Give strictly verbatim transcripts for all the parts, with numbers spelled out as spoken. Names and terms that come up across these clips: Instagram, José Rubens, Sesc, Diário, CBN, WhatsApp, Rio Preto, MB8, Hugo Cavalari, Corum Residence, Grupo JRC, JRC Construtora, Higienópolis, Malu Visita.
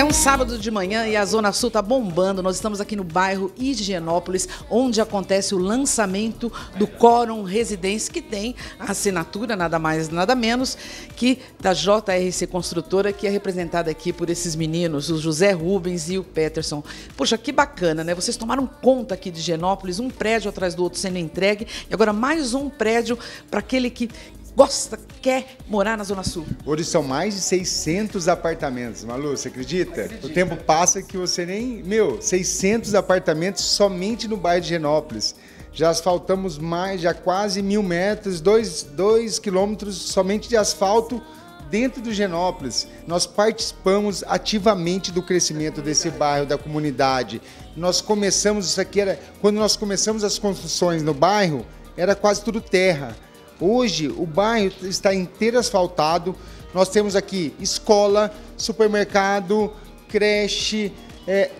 É um sábado de manhã e a Zona Sul está bombando. Nós estamos aqui no bairro Higienópolis, onde acontece o lançamento do Corum Residence, que tem a assinatura, nada mais, nada menos, que da J R C Construtora, que é representada aqui por esses meninos, o José Rubens e o Peterson. Poxa, que bacana, né? Vocês tomaram conta aqui de Higienópolis, um prédio atrás do outro sendo entregue, e agora mais um prédio para aquele que gosta, quer morar na Zona Sul. Hoje são mais de seiscentos apartamentos, Malu, você acredita? Acredito. O tempo passa que você nem... Meu, seiscentos apartamentos somente no bairro de Higienópolis. Já asfaltamos mais, já quase mil metros, dois, dois quilômetros somente de asfalto dentro do Higienópolis. Nós participamos ativamente do crescimento desse bairro, da comunidade. Nós começamos, isso aqui era... Quando nós começamos as construções no bairro, era quase tudo terra. Hoje o bairro está inteiro asfaltado, nós temos aqui escola, supermercado, creche, é,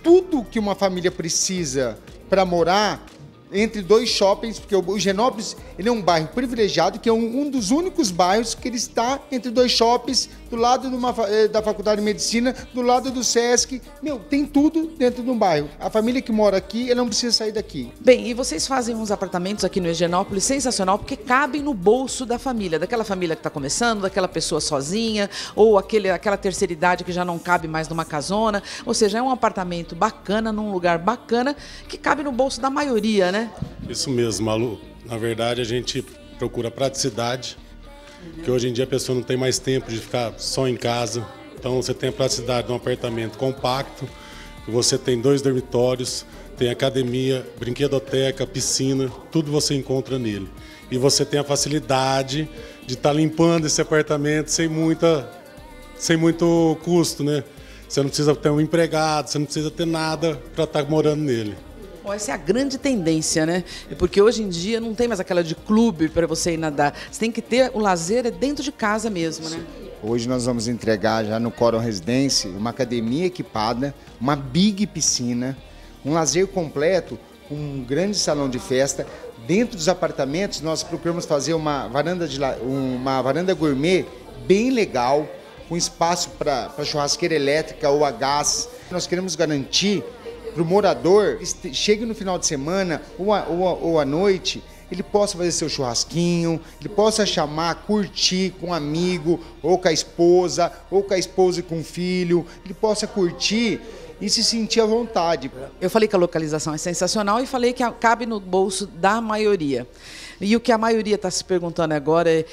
tudo que uma família precisa para morar entre dois shoppings, porque o Higienópolis, ele é um bairro privilegiado, que é um, um dos únicos bairros que ele está entre dois shoppings, do lado de uma, da Faculdade de Medicina, do lado do Sesc. Meu, tem tudo dentro de um bairro. A família que mora aqui, ela não precisa sair daqui. Bem, e vocês fazem uns apartamentos aqui no Higienópolis sensacional, porque cabem no bolso da família, daquela família que está começando, daquela pessoa sozinha, ou aquele, aquela terceira idade que já não cabe mais numa casona. Ou seja, é um apartamento bacana, num lugar bacana, que cabe no bolso da maioria, né? Isso mesmo, Malu. Na verdade, a gente procura praticidade, que hoje em dia a pessoa não tem mais tempo de ficar só em casa. Então você tem a praticidade de um apartamento compacto, você tem dois dormitórios, tem academia, brinquedoteca, piscina, tudo você encontra nele. E você tem a facilidade de estar limpando esse apartamento sem muita, sem muito custo, né? Você não precisa ter um empregado, você não precisa ter nada para estar morando nele. Essa é a grande tendência, né? Porque hoje em dia não tem mais aquela de clube para você ir nadar. Você tem que ter o lazer dentro de casa mesmo, né? Hoje nós vamos entregar já no Corum Residence uma academia equipada, uma big piscina, um lazer completo, um grande salão de festa. Dentro dos apartamentos nós procuramos fazer uma varanda, de, uma varanda gourmet bem legal, com espaço para churrasqueira elétrica ou a gás. Nós queremos garantir para o morador, chegue no final de semana ou, a, ou, a, ou à noite, ele possa fazer seu churrasquinho, ele possa chamar, curtir com um amigo, ou com a esposa, ou com a esposa e com o filho, ele possa curtir e se sentir à vontade. Eu falei que a localização é sensacional e falei que cabe no bolso da maioria. E o que a maioria está se perguntando agora é: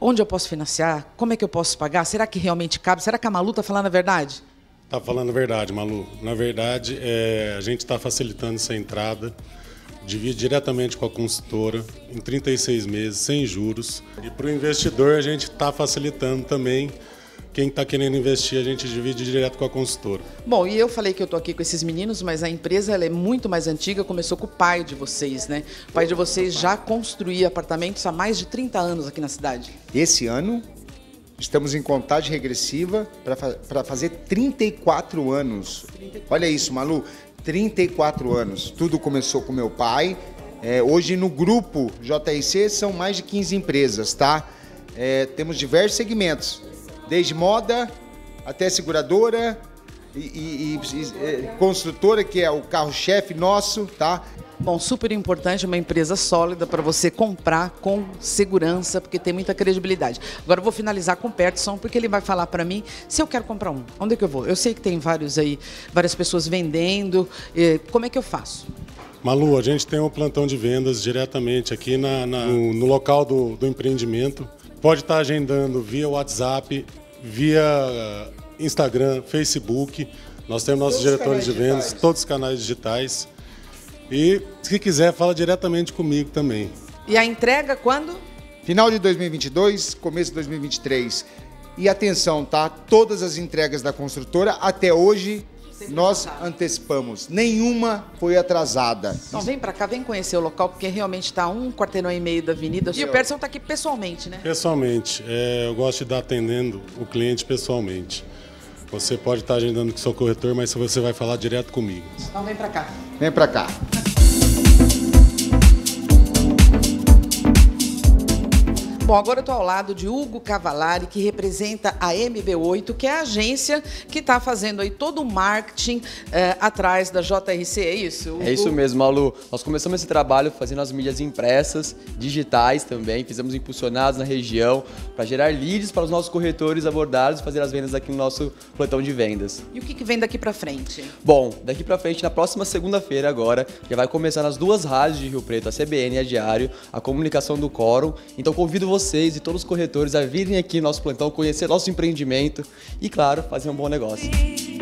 onde eu posso financiar? Como é que eu posso pagar? Será que realmente cabe? Será que a Malu está falando a verdade? Tá falando a verdade, Malu. Na verdade, é, a gente está facilitando essa entrada, divide diretamente com a consultora, em trinta e seis meses, sem juros. E para o investidor, a gente está facilitando também. Quem está querendo investir, a gente divide direto com a consultora. Bom, e eu falei que eu estou aqui com esses meninos, mas a empresa ela é muito mais antiga, começou com o pai de vocês, né? O pai de vocês já construía apartamentos há mais de trinta anos aqui na cidade. Esse ano... Estamos em contagem regressiva para fazer trinta e quatro anos. Olha isso, Malu, trinta e quatro anos. Tudo começou com meu pai. É, hoje no grupo J R C são mais de quinze empresas, tá? É, temos diversos segmentos, desde moda até seguradora e, e, e, e construtora, que é o carro-chefe nosso, tá? Bom, super importante, uma empresa sólida para você comprar com segurança, porque tem muita credibilidade. Agora eu vou finalizar com o Peterson, porque ele vai falar para mim se eu quero comprar um. Onde é que eu vou? Eu sei que tem vários aí, várias pessoas vendendo. Como é que eu faço? Malu, a gente tem um plantão de vendas diretamente aqui na, na, no, no local do, do empreendimento. Pode estar agendando via WhatsApp, via Instagram, Facebook. Nós temos nossos diretores de vendas, todos os canais digitais. E se quiser, fala diretamente comigo também. E a entrega quando? Final de dois mil e vinte e dois, começo de dois mil e vinte e três. E atenção, tá? Todas as entregas da construtora até hoje nós antecipamos. Nenhuma foi atrasada. Então vem pra cá, vem conhecer o local, porque realmente tá um quarteirão e meio da avenida. E o Peterson tá aqui pessoalmente, né? Pessoalmente. É, eu gosto de estar atendendo o cliente pessoalmente. Você pode estar agendando com o seu corretor, mas você vai falar direto comigo. Então vem pra cá. Vem pra cá. Bom, agora eu estou ao lado de Hugo Cavalari, que representa a M B oito, que é a agência que está fazendo aí todo o marketing é, atrás da J R C, é isso, Hugo? É isso mesmo, Malu. Nós começamos esse trabalho fazendo as mídias impressas, digitais também, fizemos impulsionados na região para gerar leads para os nossos corretores abordados e fazer as vendas aqui no nosso plantão de vendas. E o que, que vem daqui para frente? Bom, daqui para frente, na próxima segunda-feira agora, já vai começar nas duas rádios de Rio Preto, a C B N e a Diário, a comunicação do Corum. Então convido vocês e todos os corretores a virem aqui no nosso plantão, conhecer nosso empreendimento e, claro, fazer um bom negócio.